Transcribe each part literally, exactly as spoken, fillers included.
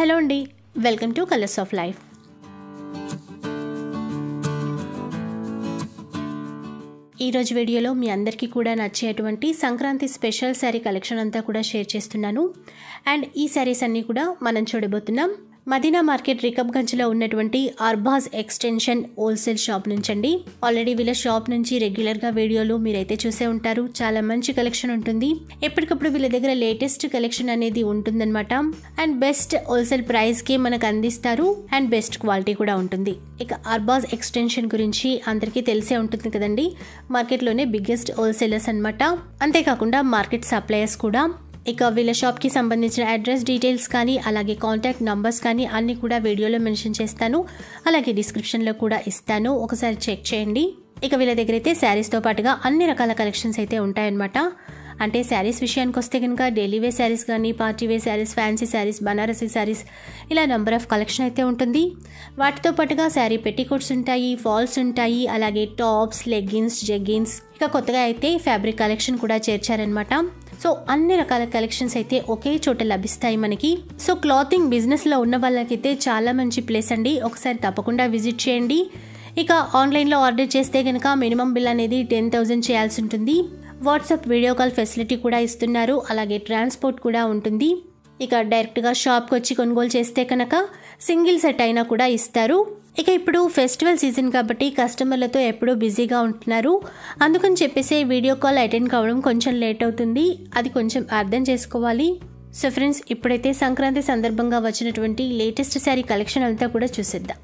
Hello అండి, welcome to colours of life. ఈరోజు వీడియోలో మీ అందరికీ కూడా నచ్చేటువంటి సంక్రాంతి స్పెషల్ శారీ కలెక్షన్ అంతా కూడా షేర్ చేస్తున్నాను. అండ్ ఈ శారీస్ అన్నీ కూడా మనం చూడబోతున్నాం మదీనా మార్కెట్ రికబ్ గంజ్లో ఉన్నటువంటి అర్బాజ్ ఎక్స్టెన్షన్ హోల్సేల్ షాప్ నుంచి అండి. ఆల్రెడీ వీళ్ళ షాప్ నుంచి రెగ్యులర్గా వీడియోలు మీరైతే చూసే ఉంటారు. చాలా మంచి కలెక్షన్ ఉంటుంది. ఎప్పటికప్పుడు వీళ్ళ దగ్గర లేటెస్ట్ కలెక్షన్ అనేది ఉంటుందన్నమాట. అండ్ బెస్ట్ హోల్సేల్ ప్రైస్కే మనకు అందిస్తారు అండ్ బెస్ట్ క్వాలిటీ కూడా ఉంటుంది. ఇక అర్బాజ్ ఎక్స్టెన్షన్ గురించి అందరికీ తెలిసే ఉంటుంది కదండి. మార్కెట్లోనే బిగ్గెస్ట్ హోల్సేలర్స్ అనమాట. అంతేకాకుండా మార్కెట్ సప్లయర్స్ కూడా. ఇక వీళ్ళ షాప్కి సంబంధించిన అడ్రస్ డీటెయిల్స్ కానీ అలాగే కాంటాక్ట్ నంబర్స్ కానీ అన్నీ కూడా వీడియోలో మెన్షన్ చేస్తాను, అలాగే డిస్క్రిప్షన్లో కూడా ఇస్తాను, ఒకసారి చెక్ చేయండి. ఇక వీళ్ళ దగ్గర అయితే శారీస్తో పాటుగా అన్ని రకాల కలెక్షన్స్ అయితే ఉంటాయన్నమాట. అంటే శారీస్ విషయానికి వస్తే కనుక డైలీ వే శారీస్ కానీ, party wear saris, fancy saris, Banarasi saris, ఇలా నెంబర్ ఆఫ్ కలెక్షన్ అయితే ఉంటుంది. వాటితో పాటుగా శారీ పెట్టికోట్స్ ఉంటాయి, ఫాల్స్ ఉంటాయి, అలాగే టాప్స్, లెగ్గిన్స్, జెగ్గిన్స్, ఇక కొత్తగా అయితే ఫ్యాబ్రిక్ కలెక్షన్ కూడా చేర్చారనమాట. సో అన్ని రకాల కలెక్షన్స్ అయితే ఒకే చోట లభిస్తాయి మనకి. సో క్లాతింగ్ బిజినెస్లో ఉన్న వాళ్ళకైతే చాలా మంచి ప్లేస్ అండి, ఒకసారి తప్పకుండా విజిట్ చేయండి. ఇక ఆన్లైన్లో ఆర్డర్ చేస్తే కనుక మినిమం బిల్ అనేది టెన్ థౌజండ్ చేయాల్సి ఉంటుంది. వాట్సాప్ వీడియో కాల్ ఫెసిలిటీ కూడా ఇస్తున్నారు, అలాగే ట్రాన్స్పోర్ట్ కూడా ఉంటుంది. ఇక డైరెక్ట్గా షాప్కి వచ్చి కొనుగోలు చేస్తే కనుక సింగిల్ సెట్ అయినా కూడా ఇస్తారు. ఇక ఇప్పుడు ఫెస్టివల్ సీజన్ కాబట్టి కస్టమర్లతో ఎప్పుడూ బిజీగా ఉంటున్నారు. అందుకని చెప్పేసి వీడియో కాల్ అటెండ్ కావడం కొంచెం లేట్ అవుతుంది, అది కొంచెం అర్థం చేసుకోవాలి. సో ఫ్రెండ్స్, ఇప్పుడైతే సంక్రాంతి సందర్భంగా వచ్చినటువంటి లేటెస్ట్ శారీ కలెక్షన్ అంతా కూడా చూసేద్దాం.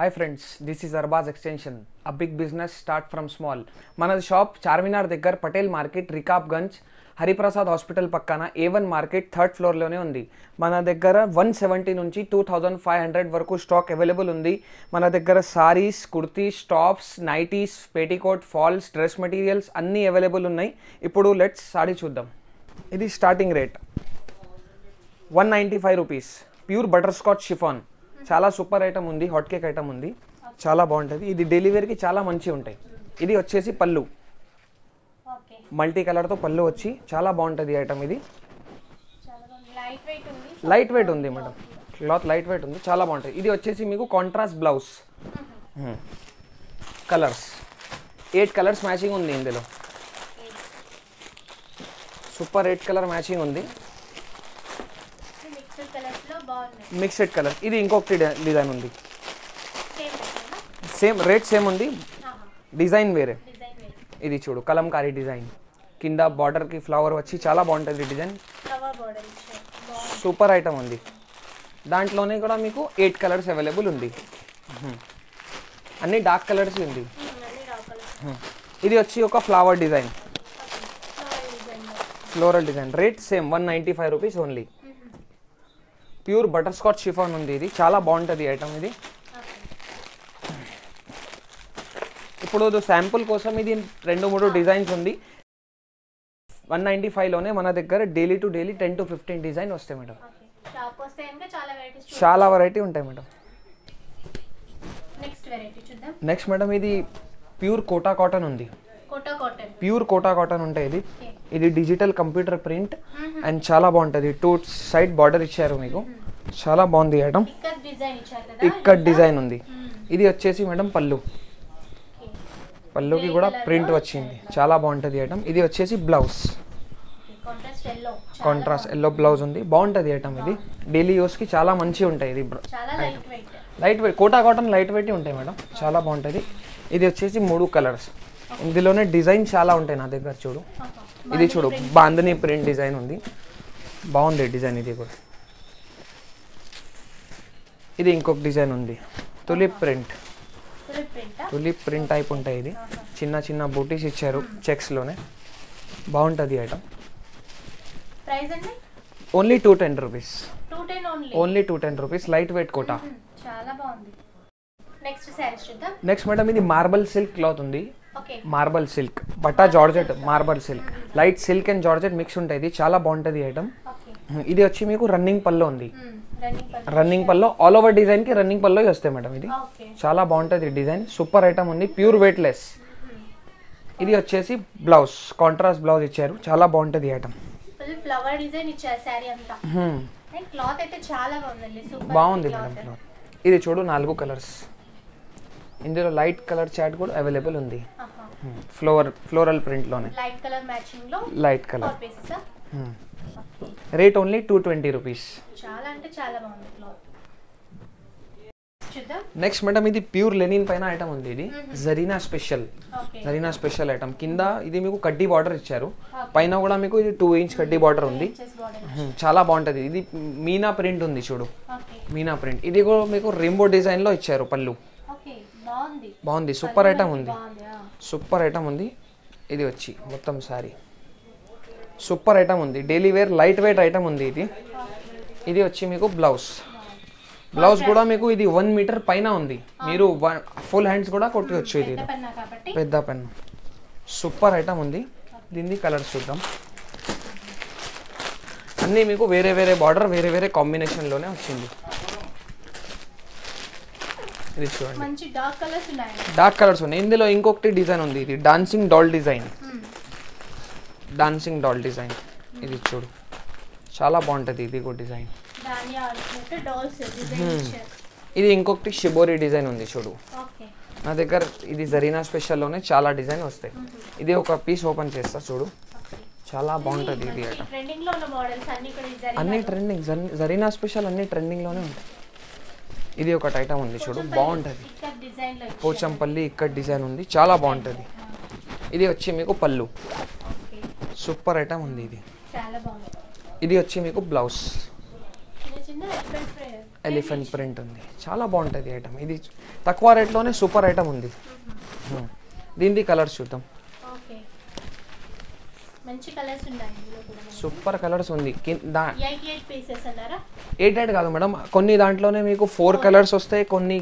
Hi friends, this is Arbaz Extension. A big business start from small. Mana shop Charminar Degar Patel Market Rikab Gunj Hariprasad Hospital Pakkana A one Market third floor lone undi. Mana deggara one seventy nunchi two thousand five hundred varaku stock available undi. Mana deggara sarees, kurtis, tops, nighties, petticoat, falls, dress materials anni available unnai. Ippudu let's saree chuddam. Idi starting rate one ninety-five rupees. Pure butterscotch chiffon. చాలా super item ఉంది, hot cake item ఉంది, చాలా బాగుంటుంది. ఇది డెలివరీకి చాలా మంచిగా ఉంటాయి. ఇది వచ్చేసి పళ్ళు, మల్టీ కలర్తో పళ్ళు వచ్చి చాలా బాగుంటుంది ఐటమ్. ఇది లైట్ వెయిట్ ఉంది మేడం, క్లాత్ లైట్ వెయిట్ ఉంది, చాలా బాగుంటుంది. ఇది వచ్చేసి మీకు contrast blouse, colours eight colours matching ఉంది ఇందులో. సూపర్ ఎయిట్ కలర్ మ్యాచింగ్ ఉంది, మిక్స్డ్ కలర్. ఇది ఇంకొకటి డిజైన్ ఉంది, సేమ్ రేట్ సేమ్ ఉంది, డిజైన్ వేరే. ఇది చూడు కలంకారీ డిజైన్, కింద బార్డర్కి ఫ్లవర్ వచ్చి చాలా బాగుంటుంది డిజైన్. సూపర్ ఐటమ్ ఉంది. దాంట్లోనే కూడా మీకు ఎయిట్ కలర్స్ అవైలబుల్ ఉంది, అన్ని డార్క్ కలర్స్ ఉంది. ఇది వచ్చి ఒక flower design, floral design. Rate same one ninety five rupees only. Pure butterscotch chiffon ఉంది, ఇది చాలా బాగుంటుంది ఐటమ్. ఇది ఇప్పుడు శాంపుల్ కోసం ఇది రెండు మూడు డిజైన్స్ ఉంది. వన్ నైంటీ ఫైవ్లోనే మన దగ్గర daily to daily ten to fifteen design వస్తాయి మేడం, చాలా వెరైటీ ఉంటాయి మేడం. నెక్స్ట్ మేడం ఇది ప్యూర్ కోటా కాటన్ ఉంది, ప్యూర్ కోటా కాటన్ ఉంటాయి. ఇది ఇది డిజిటల్ కంప్యూటర్ ప్రింట్ అండ్ చాలా బాగుంటుంది. టూ సైడ్ బార్డర్ ఇచ్చారు మీకు, చాలా బాగుంది మేడం. ఇక్కడ డిజైన్ ఉంది. ఇది వచ్చేసి మేడం పళ్ళు, పళ్ళుకి కూడా ప్రింట్ వచ్చింది, చాలా బాగుంటుంది మేడం. ఇది వచ్చేసి బ్లౌజ్, కాంట్రాస్ట్ ఎల్లో బ్లౌజ్ ఉంది, బాగుంటుంది మేడం. ఇది డైలీ యూస్కి చాలా మంచిగా ఉంటాయి. ఇది light weight, Kota cotton light weight ఉంటాయి మేడం, చాలా బాగుంటుంది. ఇది వచ్చేసి మూడు కలర్స్, ఇందులోనే డిజైన్ చాలా ఉంటాయి నా దగ్గర. చూడు ఇది చూడు బాంధనీ ప్రింట్ డిజైన్ ఉంది, బాగుంది డిజైన్. ఇది కూడా ఇది ఇంకొక డిజైన్ ఉంది, tulip print, tulip print type ఉంటాయి. ఇది చిన్న చిన్న బూటీస్ ఇచ్చారు చెక్స్లోనే, బాగుంటుంది item. Only two ten rupees only two ten rupees light weight Kota. Next madam ఇది మార్బల్ సిల్క్ క్లాత్ ఉంది, మార్బల్ సిల్క్ బట్టా georgette, marble silk light silk and georgette mix ఉంటాయి, ఇది చాలా బాగుంటుంది ఐటమ్. ఇది వచ్చి మీకు రన్నింగ్ పల్లో ఉంది, running pallu all over design కి రన్నింగ్ పల్లో వస్తాయి మేడం. ఇది చాలా బాగుంటుంది డిజైన్, సూపర్ ఐటమ్ ఉంది, ప్యూర్ వెయిట్ లెస్. ఇది వచ్చేసి బ్లౌజ్, కాంట్రాస్ట్ బ్లౌజ్ ఇచ్చారు, చాలా బాగుంటుంది ఐటమ్. फुल फ्लावर डिजाइन ఇచ్చా సారీ అంతా అండ్ క్లాత్ అయితే చాలా బాగుంది సూపర్ బాగుంది మేడం ఇది చూడు నాలుగు కలర్స్ ఇందులో లైట్ కలర్ చాట్ కూడా అవైలబుల్ ఉంది ఫ్లోర్ ఫ్లోరల్ ప్రింట్ లోనే లైట్ కలర్ మ్యాచింగ్ లో లైట్ కలర్ ఫోర్ పీసెస్ ఆ rate only two twenty rupees చాలా అంటే చాలా బాగుంది క్లాత్ చూద్దాం నెక్స్ట్ మేడం ఇది ప్యూర్ లెనిన్ పైన ఐటమ్ ఉంది ఇది Zarina special Zarina special item కింద ఇది మీకు కడ్డీ బార్డర్ ఇచ్చారు పైన కూడా మీకు ఇది టూ ఇంచ్ కడ్డీ బార్డర్ ఉంది చాలా బాగుంటది ఇది మీనా ప్రింట్ ఉంది చూడు ఓకే మీనా ప్రింట్ ఇది కూడా మీకు రెయిన్బో డిజైన్ లో ఇచ్చారు పల్లు ఓకే బాగుంది బాగుంది సూపర్ ఐటమ్ ఉంది సూపర్ ఐటమ్ ఉంది ఇది వచ్చి మొత్తం సారీ సూపర్ ఐటమ్ ఉంది daily wear light weight item ఉంది ఇది ఇది వచ్చి మీకు బ్లౌజ్ బ్లౌజ్ కూడా మీకు ఇది వన్ మీటర్ పైన ఉంది మీరు ఫుల్ హ్యాండ్స్ కూడా కొట్టొచ్చు ఇది పెద్ద పెన్ను సూపర్ ఐటమ్ ఉంది దీని కలర్స్ చూద్దాం అన్నీ మీకు వేరే వేరే బార్డర్ వేరే వేరే కాంబినేషన్ లోనే వచ్చింది ఇది చూడండి మంచి డార్క్ కలర్స్ ఉన్నాయి డార్క్ కలర్స్ ఉన్నాయి ఇందులో ఇంకొకటి డిజైన్ ఉంది ఇది dancing doll design dancing doll design ఇది చూడు చాలా బాగుంటది ఇది కూడా డిజైన్ ఇది ఇంకొకటి షిబోరి డిజైన్ ఉంది చూడు నా దగ్గర ఇది జరీనా స్పెషల్ లోనే చాలా డిజైన్ వస్తాయి ఇది ఒక పీస్ ఓపెన్ చేస్తా చూడు చాలా బాగుంటది ఇది అన్ని ట్రెండింగ్ జరీనా స్పెషల్ అన్ని ట్రెండింగ్ లోనే ఉంటాయి ఇది ఒక ఐటమ్ ఉంది చూడు బాగుంటది పోచంపల్లి ఇక్కడ డిజైన్ ఉంది చాలా బాగుంటది ఇది వచ్చి మీకు పళ్ళు సూపర్ ఐటమ్ ఉంది ఇది ఇది వచ్చి మీకు బ్లౌజ్ ఎలిఫెంట్ ప్రింట్ ఉంది చాలా బాగుంటుంది ఐటమ్ ఇది తక్కువ రేట్లోనే సూపర్ ఐటమ్ ఉంది దీని కలర్స్ చూద్దాం సూపర్ కలర్స్ ఉంది ఎయిట్ ఎయిట్ కాదు మేడం కొన్ని దాంట్లోనే మీకు ఫోర్ కలర్స్ వస్తాయి కొన్ని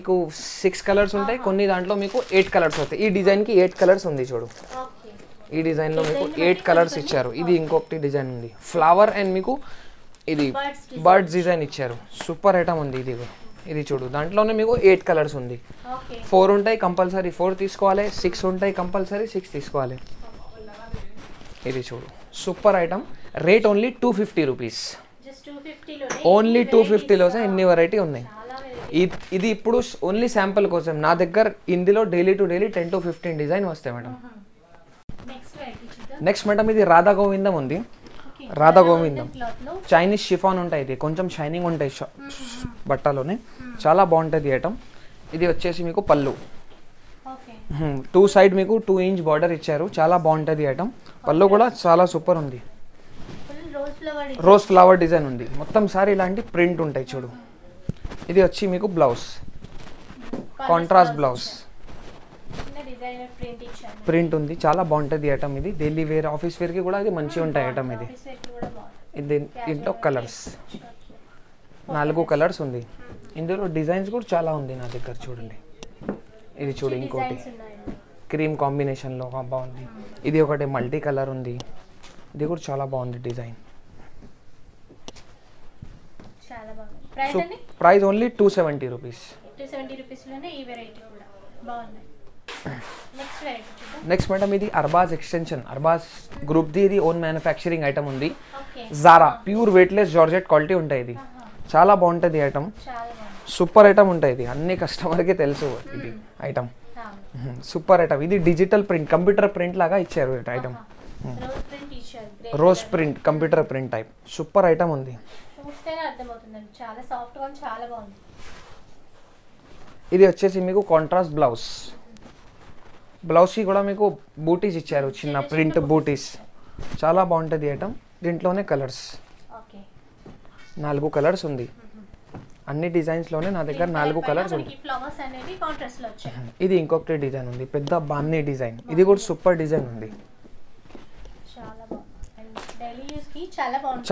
సిక్స్ కలర్స్ ఉంటాయి కొన్ని దాంట్లో మీకు ఎయిట్ కలర్స్ వస్తాయి ఈ డిజైన్కి ఎయిట్ కలర్స్ ఉంది చూడు ఈ డిజైన్లో మీకు ఎయిట్ కలర్స్ ఇచ్చారు ఇది ఇంకొకటి డిజైన్ ఉంది ఫ్లవర్ అండ్ మీకు ఇది బర్డ్స్ డిజైన్ ఇచ్చారు సూపర్ ఐటమ్ ఉంది ఇది ఇది చూడు దాంట్లోనే మీకు ఎయిట్ కలర్స్ ఉంది ఫోర్ ఉంటాయి కంపల్సరీ ఫోర్ తీసుకోవాలి సిక్స్ ఉంటాయి కంపల్సరీ సిక్స్ తీసుకోవాలి ఇది చూడు super item rate only two fifty rupees only two ఫిఫ్టీలోసే ఎన్ని వెరైటీ ఉన్నాయి ఇది ఇప్పుడు ఓన్లీ శాంపుల్ కోసం నా దగ్గర ఇందులో daily to daily ten to fifteen design వస్తాయి మేడం నెక్స్ట్ మేడం ఇది రాధా గోవిందం ఉంది రాధా గోవిందం చైనీస్ షిఫాన్ ఉంటాయి ఇది కొంచెం షైనింగ్ ఉంటాయి బట్టలోనే చాలా బాగుంటుంది ఐటమ్ ఇది వచ్చేసి మీకు పళ్ళు టూ సైడ్ మీకు టూ ఇంచ్ బార్డర్ ఇచ్చారు చాలా బాగుంటుంది ఐటమ్ పళ్ళు కూడా చాలా సూపర్ ఉంది రోజ్ ఫ్లవర్ డిజైన్ ఉంది మొత్తం సారీ ఇలాంటి ప్రింట్ ఉంటాయి చూడు ఇది వచ్చి మీకు బ్లౌజ్ కాంట్రాస్ట్ బ్లౌజ్ ప్రింట్ ఉంది చాలా బాగుంటుంది ఐటమ్ ఇది డైలీ వేర్ ఆఫీస్ వేర్కి కూడా ఇది మంచిగా ఉంటాయి ఐటమ్ ఇది ఇది దీంట్లో కలర్స్ నాలుగు కలర్స్ ఉంది ఇందులో డిజైన్స్ కూడా చాలా ఉంది నా దగ్గర చూడండి ఇది చూడు ఇంకోటి క్రీమ్ కాంబినేషన్లో బాగుంది ఇది ఒకటి మల్టీ కలర్ ఉంది ఇది కూడా చాలా బాగుంది design price only two seventy rupees next madam ఇది Arbaaz extension Arbaaz group the ఇది ఓన్ మ్యానుఫ్యాక్చరింగ్ ఐటమ్ ఉంది Zara pure weightless georgette quality ఉంటాయి ఇది చాలా బాగుంటుంది ఐటమ్ సూపర్ ఐటమ్ ఉంటాయి ఇది అన్ని కస్టమర్కి తెలుసు ఇది ఐటమ్ సూపర్ ఐటమ్ ఇది డిజిటల్ ప్రింట్ కంప్యూటర్ ప్రింట్ లాగా ఇచ్చారు item rose print computer print type super item ఉంది ఇది వచ్చేసి మీకు కాంట్రాస్ట్ బ్లౌజ్ బ్లౌజ్కి కూడా మీకు బూటీస్ ఇచ్చారు చిన్న ప్రింట్ బూటీస్ చాలా బాగుంటుంది ఐటమ్ దీంట్లోనే కలర్స్ నాలుగు కలర్స్ ఉంది అన్ని డిజైన్స్లోనే నా దగ్గర నాలుగు కలర్స్ ఉంది ఇది ఇంకొకటి డిజైన్ ఉంది పెద్ద బామ్నీ డిజైన్ ఇది కూడా సూపర్ డిజైన్ ఉంది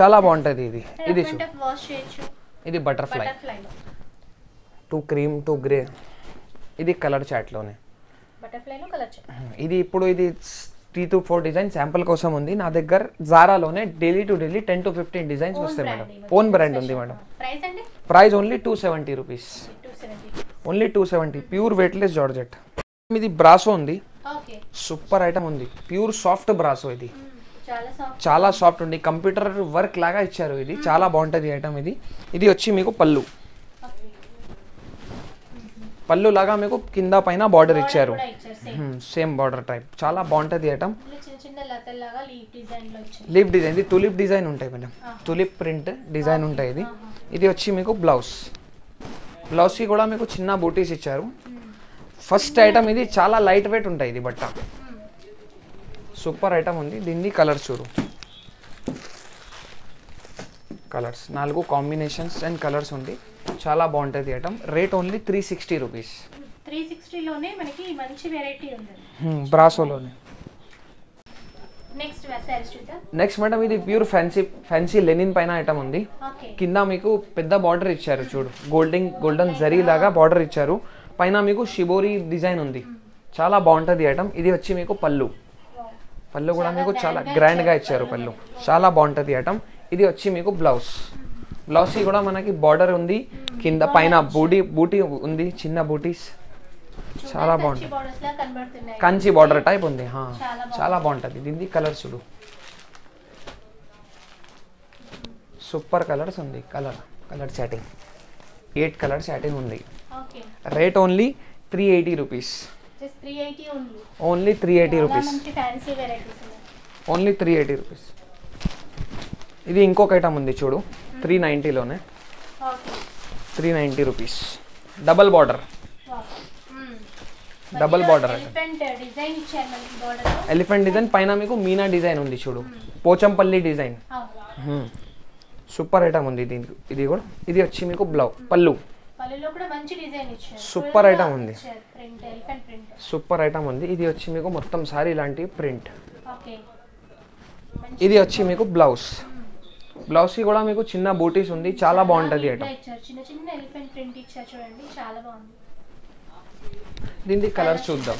చాలా బాగుంటుంది ఇది ఇది ఇది butterfly two cream two grey ఇది కలర్ చాట్లోనే ఇది ఇప్పుడు ఇది three to four design sample కోసం ఉంది నా దగ్గర జారాలోనే daily to daily ten to fifteen designs వస్తాయి మేడం ఓన్ బ్రాండ్ ఉంది madam price only two seventy rupees only two seventy pure weightless georgette ఇది బ్రాసో ఉంది సూపర్ ఐటమ్ ఉంది ప్యూర్ సాఫ్ట్ బ్రాసో ఇది చాలా సాఫ్ట్ ఉంది కంప్యూటర్ వర్క్ లాగా ఇచ్చారు ఇది చాలా బాగుంటది ఐటమ్ ఇది ఇది వచ్చి మీకు పల్లు పల్లు లాగా మీకు కింద పైన బోర్డర్ ఇచ్చారు సేమ్ బోర్డర్ టైప్ చాలా బాగుంటది ఐటమ్ చిన్న చిన్న లతల్ లాగా లీఫ్ డిజైన్ లో వచ్చింది లీఫ్ డిజైన్ ఇది టులిప్ డిజైన్ ఉంటాయి మేడం టులిప్ ప్రింట్ డిజైన్ ఉంటాయి ఇది ఇది వచ్చి మీకు బ్లౌజ్ బ్లౌజ్ కి కూడా మీకు చిన్న బూటీస్ ఇచ్చారు ఫస్ట్ ఐటమ్ ఇది చాలా లైట్ వెయిట్ ఉంటాయి ఇది బట్ట సూపర్ ఐటమ్ ఉంది దీన్ని కలర్స్ చూడు కలర్స్ నాలుగు కాంబినేషన్స్ అండ్ కలర్స్ ఉంది చాలా బాగుంటది item rate only three sixty rupees three sixty లోనే మనకి మంచి వెరైటీ ఉంది బ్రాసోలోనే నెక్స్ట్ వెసైల్స్ చూద్దాం నెక్స్ట్ మేడం ఇది ప్యూర్ ఫ్యాన్సీ ఫ్యాన్సీ లెనిన్ పైన ఐటమ్ ఉంది కింద మీకు పెద్ద బార్డర్ ఇచ్చారు చూడు గోల్డింగ్ గోల్డెన్ జరీ లాగా బార్డర్ ఇచ్చారు పైన మీకు షిబోరి డిజైన్ ఉంది చాలా బాగుంటది ఐటమ్ ఇది వచ్చి మీకు పల్లు పల్లు కూడా మీకు చాలా గ్రాండ్ గా ఇచ్చారు పల్లు చాలా బాగుంటది ఐటమ్ ఇది వచ్చి మీకు బ్లౌజ్ బ్లౌజ్ కూడా మనకి బార్డర్ ఉంది కింద పైన బూటీ బూటీ ఉంది చిన్న బూటీస్ చాలా బాగుంటుంది కంచి బార్డర్ టైప్ ఉంది చాలా బాగుంటుంది దీని కలర్ చూడు సూపర్ కలర్స్ ఉంది colour colour charting eight colour chatting ఉంది rate only three eighty rupees only three eighty rupees only three eighty rupees ఇది ఇంకొక ఐటమ్ ఉంది చూడు త్రీ నైంటీలోనే three ninety rupees double border double border elephant design పైన మీకు Meena design ఉంది చూడు పోచంపల్లి డిజైన్ సూపర్ ఐటమ్ ఉంది దీనికి ఇది కూడా ఇది వచ్చి మీకు బ్లౌజ్ పళ్ళు సూపర్ ఐటమ్ ఉంది సూపర్ ఐటమ్ ఉంది ఇది వచ్చి మీకు మొత్తం సారీ లాంటి ప్రింట్ ఇది వచ్చి మీకు బ్లౌజ్ బ్లౌజ్ కూడా మీకు చిన్న బూటీస్ ఉంది చాలా బాగుంటుంది ఐటమ్ దీని కలర్స్ చూద్దాం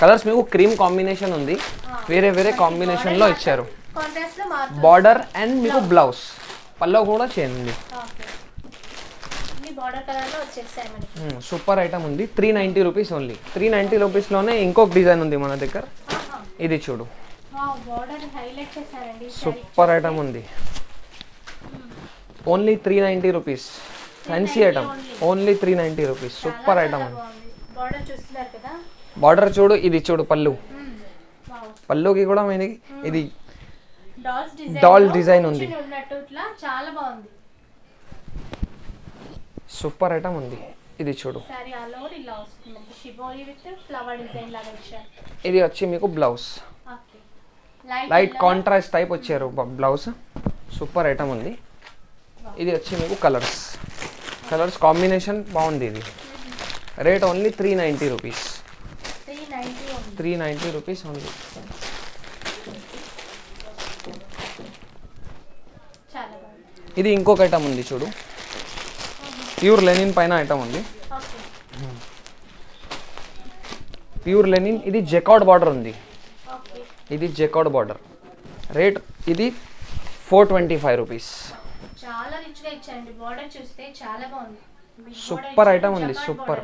కలర్స్ మీకు క్రీమ్ కాంబినేషన్ ఉంది వేరే వేరే కాంబినేషన్ లో ఇచ్చారు బార్డర్ అండ్ మీకు బ్లౌజ్ పల్లో కూడా చేంజ్ ఉంది సూపర్ ఐటమ్ ఉంది three ninety rupees only three ninety rupees లోనే ఇంకొక డిజైన్ ఉంది మన దగ్గర ఇది చూడు సూపర్ ఐటమ్ ఉంది only three ninety rupees fancy item only three ninety rupees super item ఉంది బార్డర్ చూడు ఇది చూడు పళ్ళు పళ్ళుకి కూడా మనకి ఇది డాల్ డిజైన్ ఉంది సూపర్ ఐటమ్ ఉంది ఇది చూడు ఇది వచ్చి మీకు బ్లౌజ్ లైట్ కాంట్రాస్ట్ టైప్ వచ్చారు బ్లౌజ్ సూపర్ ఐటమ్ ఉంది ఇది వచ్చి మీకు కలర్స్ కలర్స్ కాంబినేషన్ బాగుంది ఇది rate only three ninety rupees three ninety rupees only ఇది ఇంకొక ఐటమ్ ఉంది చూడు ప్యూర్ లెనిన్ పైన ఐటమ్ ఉంది ప్యూర్ లెనిన్ ఇది జెకార్డ్ బార్డర్ ఉంది ఇది జెకార్డ్ బార్డర్ రేట్ ఇది four twenty five rupees super item ఉంది సూపర్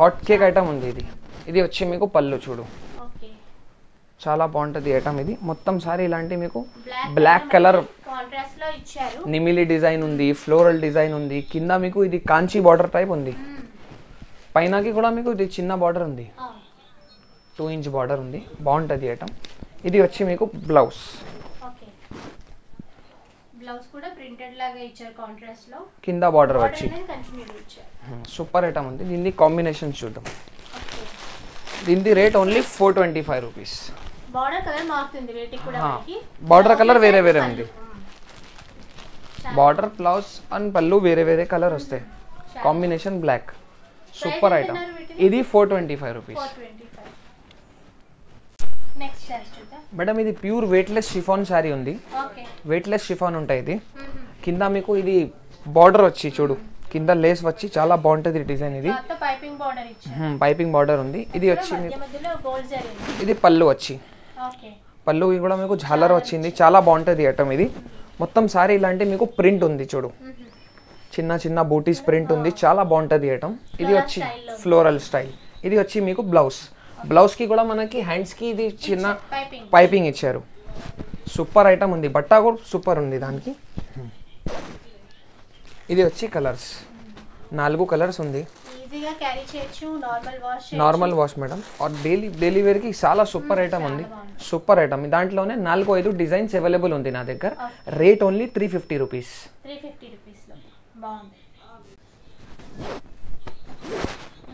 హాట్ కేక్ ఐటమ్ ఉంది ఇది ఇది వచ్చి మీకు పళ్ళు చూడు చాలా బాగుంటుంది ఐటమ్ ఇది మొత్తం సారీ ఇలాంటి మీకు బ్లాక్ కలర్ నిమిలి డిజైన్ ఉంది ఫ్లోరల్ డిజైన్ ఉంది కింద మీకు ఇది కాంచి బార్డర్ టైప్ ఉంది పైనకి కూడా మీకు ఇది చిన్న బార్డర్ ఉంది టూ ఇంచ్ బార్డర్ ఉంది బాగుంటుంది ఐటమ్ ఇది వచ్చి మీకు బ్లౌజ్ కింద బార్డర్ వచ్చి సూపర్ ఐటమ్ ఉంది దీన్ని కాంబినేషన్ చూద్దాం దీని rate only four twenty five rupees border colour వేరే వేరే ఉంది బార్డర్ బ్లౌజ్ అండ్ పళ్ళు వేరే వేరే కలర్ వస్తాయి కాంబినేషన్ బ్లాక్ సూపర్ ఐటమ్ ఇది four twenty five rupees madam ఇది ప్యూర్ వెయిట్లెస్ షిఫాన్ శారీ ఉంది వెయిట్లెస్ షిఫాన్ ఉంటాయి ఇది కింద మీకు ఇది బార్డర్ వచ్చి చూడు కింద లేస్ వచ్చి చాలా బాగుంటుంది డిజైన్ ఇది పైపింగ్ బార్డర్ ఉంది ఇది వచ్చి ఇది పళ్ళు వచ్చి పళ్ళు కూడా మీకు ఝాలర్ వచ్చింది చాలా బాగుంటుంది ఐటమ్ ఇది మొత్తం సారీ ఇలాంటి మీకు ప్రింట్ ఉంది చూడు చిన్న చిన్న బూటీస్ ప్రింట్ ఉంది చాలా బాగుంటుంది ఐటమ్ ఇది వచ్చి ఫ్లోరల్ స్టైల్ ఇది వచ్చి మీకు బ్లౌజ్ బ్లౌజ్కి కూడా మనకి హ్యాండ్స్కి ఇది చిన్న పైపింగ్ ఇచ్చారు सूपर आइटम उंदी बट्टा को सूपर उंदी दानिकी इदी वच्ची कलर्स नालुगु कलर्स उंदी ఈజీగా క్యారీ చేయొచ్చు normal wash normal wash madam or daily daily wear కి చాలా సూపర్ ఐటమ్ ఉంది సూపర్ ఐటమ్ దాంట్లోనే నాలుగు ఐదు డిజైన్స్ అవైలబుల్ ఉంది నా దగ్గర రేట్ ఓన్లీ మూడు వందల యాభై రూపాయస్ మూడు వందల యాభై రూపాయస్ లో బాగుంది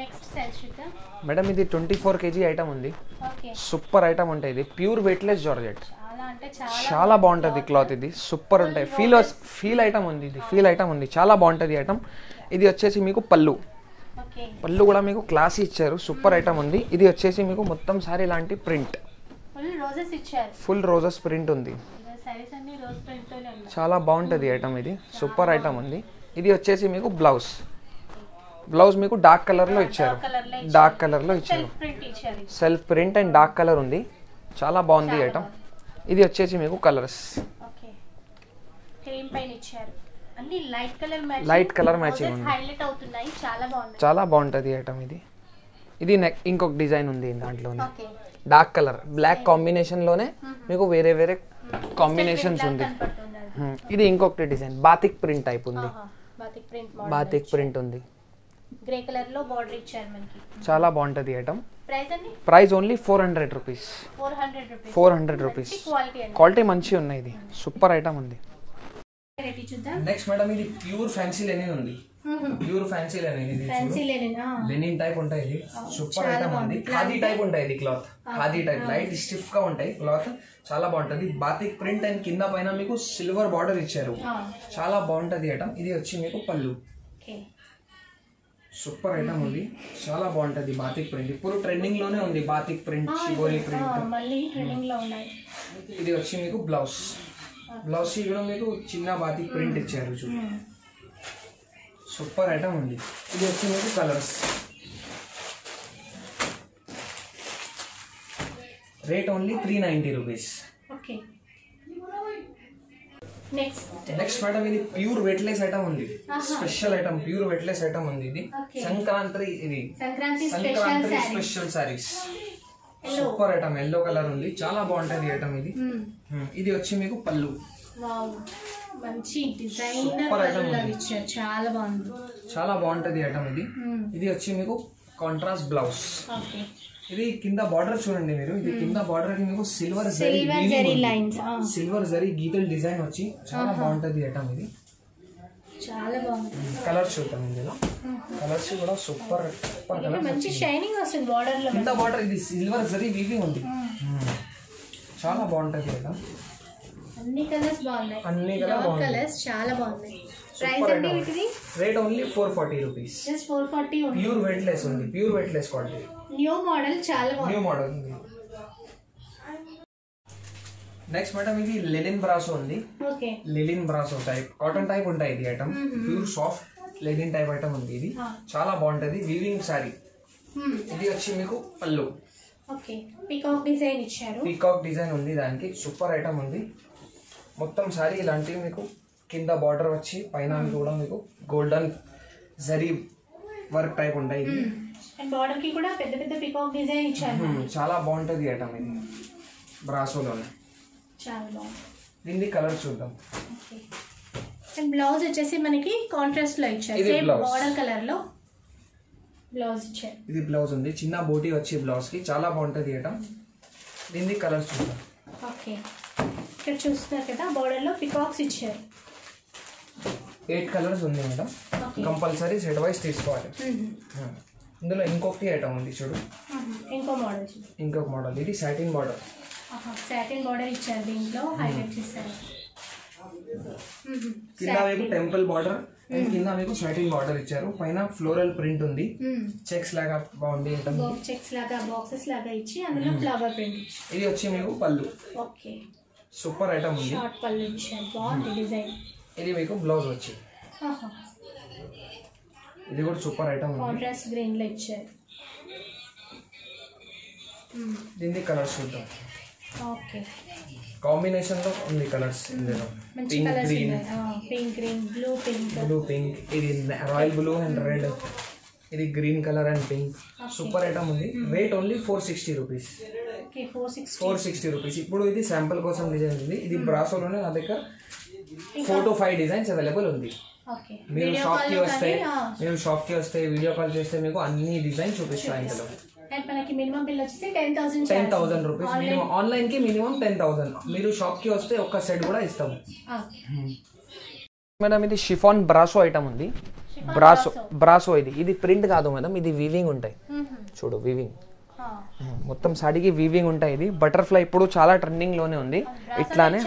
నెక్స్ట్ సెల్ షీట్ మేడం ఇది ఇరవై నాలుగు కేజీ ఐటమ్ ఉంది ఓకే సూపర్ ఐటమ్ అంటే ఇది ప్యూర్ వెయిట్లెస్ జార్జెట్ చాలా అంటే చాలా చాలా బాగుంటది క్లాత్ ఇది సూపర్ ఉంటాయి ఫీల్ ఫీల్ ఐటమ్ ఉంది ఇది ఫీల్ ఐటమ్ ఉంది చాలా బాగుంటది ఐటమ్ ఇది వచ్చేసి మీకు పల్లు పల్లు కూడా మీకు క్లాస్ ఇచ్చారు సూపర్ ఐటమ్ ఉంది ఇది వచ్చేసి మీకు మొత్తం సారీ లాంటి ప్రింట్ ఫుల్ రోజెస్ ఇచ్చారు ఫుల్ రోజెస్ ప్రింట్ ఉంది సారీస్ అన్ని రోజ్ ప్రింట్ తోనే ఉంది చాలా బాగుంటది ఐటమ్ ఇది సూపర్ ఐటమ్ ఉంది ఇది వచ్చేసి మీకు బ్లౌజ్ బ్లౌజ్ మీకు డార్క్ కలర్ లో ఇచ్చారు డార్క్ కలర్ లో ఇచ్చారు self print and dark colour ఉంది చాలా బాగుంది ఐటమ్ ఇది వచ్చేసి మీకు కలర్స్ ఓకే క్రీమ్ పైన ఇచ్చారు అన్ని light colour matching light colour matching ఉంది హైలైట్ అవుతున్నాయి చాలా బాగుంది చాలా బాగుంటది ఐటమ్ ఇది ఇది ఇంకొక డిజైన్ ఉంది దాంట్లోనే okay dark colour black combination లోనే మీకు వేరే వేరే కాంబినేషన్స్ ఉంది ఇది ఇంకొక డిజైన్ బాతిక్ ప్రింట్ టైప్ ఉంది batik print model batik print ఉంది గ్రే కలర్ లో బోర్డర్ ఇచ్చారు మనకి చాలా బాగుంటది ఐటమ్ ప్రైస్ అండి ప్రైస్ ఓన్లీ నాలుగు వందల రూపాయస్ నాలుగు వందల రూపాయస్ నాలుగు వందల రూపాయస్ క్వాలిటీ మంచి ఉంది ఇది సూపర్ ఐటమ్ ఉంది नेक्स्ट मैडम ఇది ప్యూర్ ఫ్యాన్సీ లెనిన్ ఉంది ప్యూర్ ఫ్యాన్సీ లెనిన్ ఇది ఫ్యాన్సీ లెనిన్ ఆ లెనిన్ టైప్ ఉంటాయి ఇది సూపర్ ఐటమ్ ఉంది ఖాదీ టైప్ ఉంటాయి ఇది cloth khadi type light stiff గా ఉంటాయి క్లాత్ చాలా బాగుంటది బాతిక్ ప్రింట్ అండ్ కింద పైన మీకు సిల్వర్ బోర్డర్ ఇచ్చారు చాలా బాగుంటది ఐటమ్ ఇది వచ్చి మీకు పల్లు ఓకే సూపర్ ఐటమ్ ఉంది చాలా బాగుంటది బాతిక్ ప్రింట్ ఇప్పుడు ట్రెండింగ్ లోనే ఉంది బాతిక్ ప్రింట్ చిగోలి ప్రింట్ మళ్ళీ ట్రెండింగ్ లో ఉన్నాయి ఇది వచ్చి మీకు బ్లౌజ్ బ్లౌజ్ కూడా మీకు చిన్న బాతిక్ ప్రింట్ ఇచ్చారు చూడండి సూపర్ ఐటమ్ ఉంది ఇది వచ్చే మీకు కలర్స్ రేట్ ఓన్లీ మూడు వందల యాభై రూపాయస్ ఓకే నెక్స్ట్ నెక్స్ట్ మేడం ఇది ప్యూర్ వెట్లెస్ ఐటమ్ ఉంది special item pure weightless item ఉంది ఇది సంక్రాంతి ఇది Sankranti special special saris super item yellow colour ఉంది చాలా బాగుంటది ఐటమ్ ఇది ఇది వచ్చి మీకు పల్లు వావ్ మంచి డిజైనర్ కలర్ ఇచ్చారు చాలా బాగుంది చాలా బాగుంటది ఐటమ్ ఇది ఇది వచ్చి మీకు కాంట్రాస్ట్ బ్లౌజ్ ఓకే ఇది కింద బోర్డర్ చూడండి మీరు ఇది కింద బోర్డర్ కి మీకు silver zari silver zari lines silver zari గీతల్ డిజైన్ వచ్చి చాలా బాగుంటది ఐటమ్ ఇది చాలా బాగుంది కలర్ చూద్దాం ఇందులో కలర్స్ కూడా సూపర్ సూపర్ కలర్ మంచి షైనింగ్ వస్తుంది బోర్డర్ లో ఇంత బోర్డర్ ఇది సిల్వర్ జరీ వీవింగ్ ఉంది చాలా బాగుంటది కదా అన్ని కలర్స్ బాగున్నాయి అన్ని కలర్స్ చాలా బాగున్నాయి ప్రైస్ అంటే ఇది రేట్ ఓన్లీ నాలుగు వందల యాభై రూపాయస్ జస్ట్ నాలుగు వందల యాభై ఉంది ప్యూర్ వెయిట్లెస్ ఉంది pure weightless quality new model చాలా బాగుంది న్యూ మోడల్ ఉంది नेक्स्ट मैडम ఇది లెనిన్ బ్రాసో ఉంది okay linen brasso type cotton type ఉంటాయి ఇది item pure soft linen type item ఉంది ఇది చాలా బాగుంటది వీవింగ్ సారీ ఇది వచ్చి మీకు పల్లు ఓకే పీకాక్ డిజైన్ ఇచ్చారు పీకాక్ డిజైన్ ఉంది దానికి సూపర్ ఐటమ్ ఉంది మొత్తం సారీ ఇలాంటివి మీకు కింద బార్డర్ వచ్చి పైన కూడా మీకు గోల్డెన్ జరీ వర్క్ టైప్ ఉంటాయి ఇది అండ్ బార్డర్ కి కూడా పెద్ద పెద్ద పీకాక్ డిజైన్ ఇచ్చారు చాలా బాగుంటది ఐటమ్ ఇది బ్రాసోలోనే చాలా దీని కలర్ చూద్దాం ఓకే అండ్ బ్లౌజ్ వచ్చేసి మనకి కాంట్రాస్ట్ లో ఇచ్చారు సేమ్ బోర్డర్ కలర్ లో బ్లౌజ్ ఇచ్చారు ఇది బ్లౌజ్ ఉంది చిన్న బోటీ వచ్చే బ్లౌజ్ కి చాలా బాగుంటది ఐటమ్ దీని కలర్ చూద్దాం ఓకే ఇక్కడ చూస్తున్నారు కదా బోర్డర్ లో పికాక్స్ ఇచ్చారు ఎనిమిది కలర్స్ ఉంది మేడం కంపల్సరీ సెట్ వైస్ తీసుకోవాలి ఇందులో ఇంకొక ఐటమ్ ఉంది చూడు ఇంకో మోడల్ చూడు ఇంకొక మోడల్ ఇది సాటిన్ బోర్డర్ సాటిన్ బోర్డర్ ఇచ్చారు దీంట్లో హైలైట్ చేశారు కింద మీకు టెంపుల్ బోర్డర్ అండ్ కింద మీకు సాటిన్ బోర్డర్ ఇచ్చారు పైన ఫ్లోరల్ ప్రింట్ ఉంది చెక్స్ లాగా బాగుంది ఐటమ్ చెక్స్ లాగా బాక్సెస్ లాగా ఇచ్చి అందులో ఫ్లవర్ ప్రింట్ ఇది వచ్చే మీకు పల్లు ఓకే సూపర్ ఐటమ్ ఉంది షార్ట్ పల్లు ఇచ్చారు బాగుంది డిజైన్ ఇది మీకు బ్లౌజ్ వచ్చే ఆహా ఇది కూడా సూపర్ ఐటమ్ ఉంది కాంట్రాస్ట్ గ్రీన్ లో ఇచ్చారు దీని కలర్ చూద్దాం ఓకే కాంబినేషన్ లో ఉంది కలర్స్ ఇందులో pink green pink green blue pink blue pink ఇది రాయల్ బ్లూ అండ్ రెడ్ ఇది green colour and pink super item ఉంది రేట్ ఓన్లీ నాలుగు వందల యాభై రూపాయస్ फोर सिक्टी रूपीस इपड़ी शांपल कोसम डिजाइन इधर ब्रासो ना दर four two five design available उ షాప్ కి వస్తే వీడియో కాల్ చేస్తే మీకు అన్ని డిజైన్ చూపిస్తాను ఇందులో అండ్ మనకి మినిమం బిల్ వచ్చేసి ten thousand ten thousand రూపాయస్ మినిమం ఆన్లైన్ కి మినిమం ten thousand మీరు షాప్ కి వస్తే ఒక సెట్ కూడా ఇస్తాము మేడం ఇది షిఫాన్ బ్రాసో ఐటమ్ ఉంది బ్రాసో బ్రాసో ఇది ఇది ప్రింట్ కాదు మేడం ఇది వీవింగ్ ఉంటాయి చూడు వీవింగ్ మొత్తం సాడీకి వీవింగ్ ఉంటాయి ఇది బటర్ఫ్లై ఇప్పుడు చాలా ట్రెండింగ్ లోనే ఉంది ఇట్లానే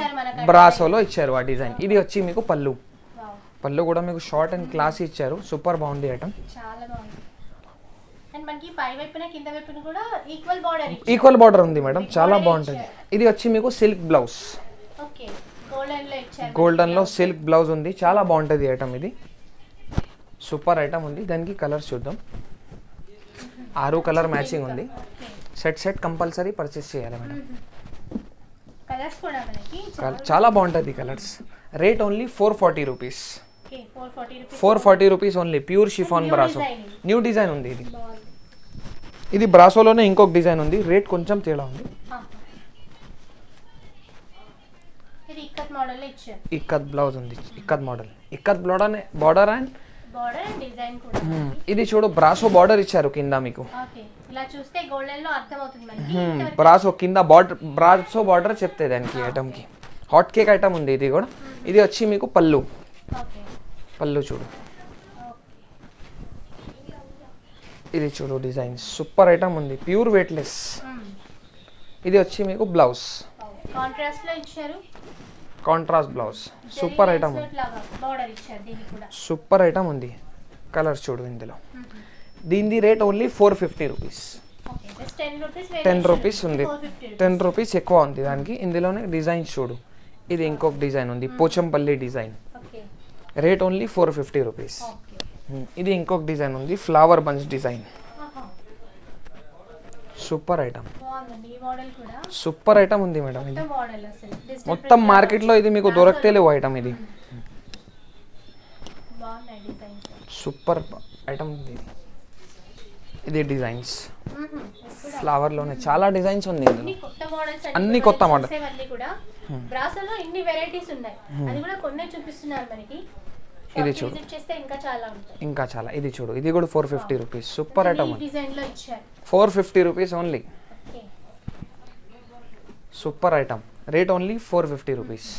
బ్రాసోలో ఇచ్చారు ఆ డిజైన్ ఇది వచ్చి మీకు పల్లు పల్లు కూడా మీకు షార్ట్ అండ్ క్లాస్ ఇచ్చారు సూపర్ బాగుంది ఐటమ్ చాలా బాగుంది అండ్ మనకి పై వైపున కింద వైపున కూడా ఈక్వల్ బోర్డర్ ఇచ్చారు ఈక్వల్ బోర్డర్ ఉంది మేడం చాలా బాగుంటది ఇది వచ్చి మీకు సిల్క్ బ్లౌజ్ ఓకే గోల్డెన్ లో ఇచ్చారు గోల్డెన్ లో సిల్క్ బ్లౌజ్ ఉంది చాలా బాగుంటది ఐటమ్ ఇది సూపర్ ఐటమ్ ఉంది దానికి కలర్స్ చూద్దాం ఆరు కలర్ మ్యాచింగ్ ఉంది సెట్ సెట్ కంపల్సరీ పర్చేస్ చేయాలి మేడం కలర్స్ కూడా మనకి చాలా బాగుంటది colours rate only four forty రూపాయస్ four forty రూపాయస్ only pure chiffon brasso new design ఉంది ఇది ఇది బ్రాసోలోనే ఇంకొక డిజైన్ ఉంది రేట్ కొంచెం తేడా ఉంది ఇది ఇక్కత్ మోడల్ ఇచ్చే ఇక్కత్ బ్లౌజ్ ఉంది ఇక్కత్ మోడల్ ఇక్కత్ బ్లౌడనే border and border and design కూడా ఇది చూడు బ్రాసో బోర్డర్ ఇచ్చారు కింద మీకు ఓకే ఇలా చూస్తే గోల్డెన్ లో అర్థం అవుతుంది మనకి బ్రాసో కింద బోర్డర్ బ్రాసో బోర్డర్ చెప్తే దానికి ఐటమ్ కి హాట్ కేక్ ఐటమ్ ఉంది ఇది కూడా ఇది వచ్చి మీకు పల్లు ఓకే పల్లు చూడు ఇది చూడు డిజైన్ సూపర్ ఐటమ్ ఉంది ప్యూర్ వెయిట్లెస్ ఇది వచ్చి మీకు బ్లౌజ్ కాంట్రాస్ట్ లో ఇచ్చారు contrast blouse super item border ఇచ్చారు దీనికి కూడా సూపర్ ఐటమ్ ఉంది కలర్ చూడు ఇందులో దీనిది రేట్ ఓన్లీ four fifty రూపాయస్ ఓకే జస్ట్ ten రూపాయస్ ఉంది ten రూపాయస్ ఎక్కువ ఉంది దానికి ఇందులోనే డిజైన్ చూడు ఇది ఇంకొక డిజైన్ ఉంది Pochampally design okay rate only four fifty రూపాయస్ ఓకే ఇది ఇంకొక డిజైన్ ఉంది flower bunch design super item బాగుంది ఈ మోడల్ కూడా సూపర్ ఐటమ్ ఉంది మేడం ఇది మోడల్ అసలు మొత్తం మార్కెట్ లో ఇది మీకు దొరకతేలే ఐటమ్ ఇది బాగుంది డిజైన్ సూపర్ ఐటమ్ ఉంది ఇది డిజైన్స్ ఫ్లవర్ లోనే చాలా డిజైన్స్ ఉంది ఇందులో కొత్త మోడల్స్ అన్ని కొత్త మోడల్స్ అన్ని కూడా బ్రాసోలో ఇన్ని వెరైటీస్ ఉన్నాయి అది కూడా కొన్నే చూపిస్తున్నారు మనకి ఇది చూడు విజిట్ చేస్తే ఇంకా చాలా ఉంటాయి ఇంకా చాలా ఇది చూడు ఇది కూడా four fifty రూపాయస్ సూపర్ ఐటమ్ ఈ డిజైన్ లో ఇచ్చారు four fifty రూపాయస్ only okay super item rate only four fifty rupees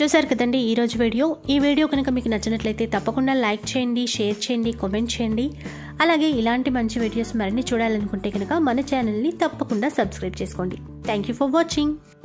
చూసారు కదండి ఈ రోజు వీడియో ఈ వీడియో కనుక మీకు నచ్చినట్లయితే తప్పకుండా లైక్ చేయండి షేర్ చేయండి కామెంట్ చేయండి అలాగే ఇలాంటి మంచి వీడియోస్ మరిన్ని చూడాలనుకుంటే కనుక మన ఛానల్ని తప్పకుండా సబ్స్క్రైబ్ చేసుకోండి థ్యాంక్ యూ ఫర్ వాచింగ్.